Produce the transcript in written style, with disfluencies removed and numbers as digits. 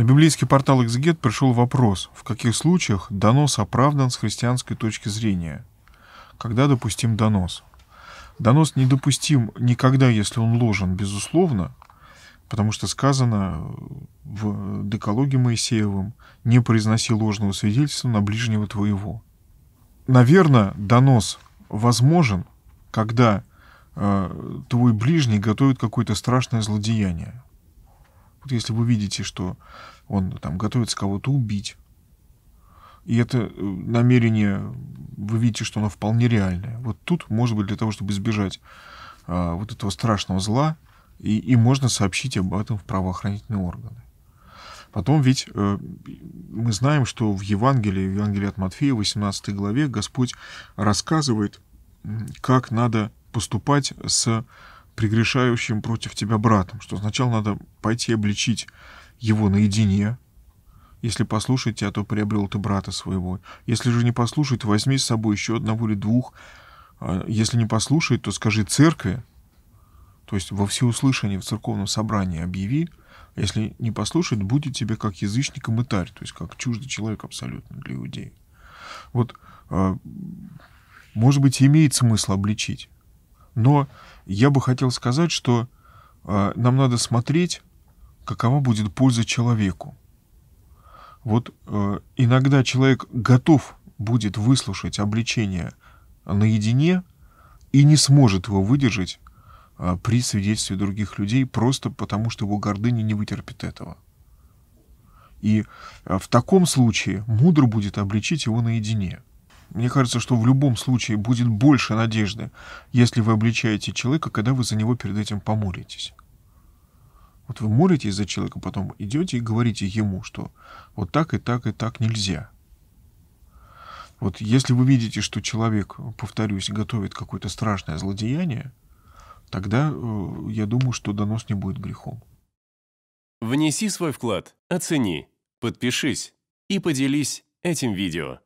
На библейский портал «Экзегет» пришел вопрос, в каких случаях донос оправдан с христианской точки зрения. Когда допустим донос? Донос недопустим никогда, если он ложен, безусловно, потому что сказано в Декалоге Моисеевым: «Не произноси ложного свидетельства на ближнего твоего». Наверное, донос возможен, когда твой ближний готовит какое-то страшное злодеяние. Вот если вы видите, что он там готовится кого-то убить, и это намерение, вы видите, что оно вполне реальное. Вот тут, может быть, для того, чтобы избежать вот этого страшного зла, и можно сообщить об этом в правоохранительные органы. Потом ведь мы знаем, что в Евангелии от Матфея, 18 главе, Господь рассказывает, как надо поступать с прегрешающим против тебя братом, что сначала надо пойти обличить его наедине. Если послушать тебя, то приобрел ты брата своего. Если же не послушает, возьми с собой еще одного или двух. Если не послушает, то скажи церкви, то есть во всеуслышание в церковном собрании объяви. Если не послушает, будет тебе как язычник и мытарь, то есть как чуждый человек абсолютно для иудеев. Вот, может быть, имеет смысл обличить. Но я бы хотел сказать, что нам надо смотреть, какова будет польза человеку. Вот иногда человек готов будет выслушать обличение наедине и не сможет его выдержать при свидетельстве других людей, просто потому что его гордыня не вытерпит этого. И в таком случае мудро будет обличить его наедине. Мне кажется, что в любом случае будет больше надежды, если вы обличаете человека, когда вы за него перед этим помолитесь. Вот вы молитесь за человека, потом идете и говорите ему, что вот так и так и так нельзя. Вот если вы видите, что человек, повторюсь, готовит какое-то страшное злодеяние, тогда я думаю, что донос не будет грехом. Внеси свой вклад, оцени, подпишись и поделись этим видео.